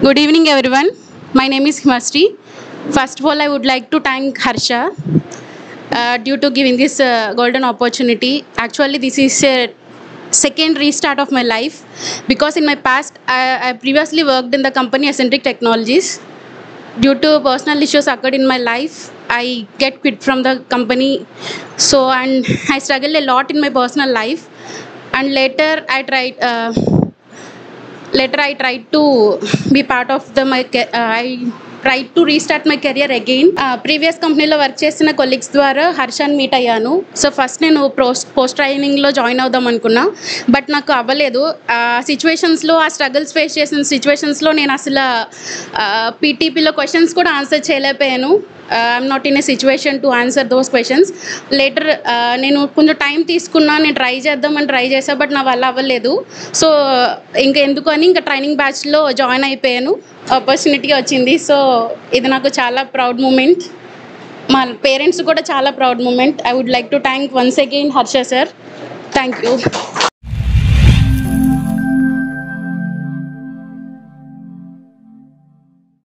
Good evening everyone, my name is Himastri. First of all, I would like to thank Harsha due to giving this golden opportunity. Actually, this is a second restart of my life because in my past, I previously worked in the company Eccentric Technologies. Due to personal issues occurred in my life, I get quit from the company. So, and I struggled a lot in my personal life, and later I tried to be part of the I tried to restart my career again. Previous company lo work chesina colleagues dwara Harshan meet ayyanu. So first nenu post training lo join avadam anukunna, but naaku avvaledu. Situations lo struggles face chesina situations lo nenu asla PTP lo questions kuda answer cheyalepoyanu. I'm not in a situation to answer those questions. Later nenu konja time teeskunna, nenu try cheddam ani try chesa, but na valla avvaledu. So inga enduku ani inga training batch lo join ayipoyanu, opportunity ochindi. So ఇది నాకు చాలా proud moment, మా parents కూడా చాలా proud moment. I would like to thank once again Harsha sir. Thank you.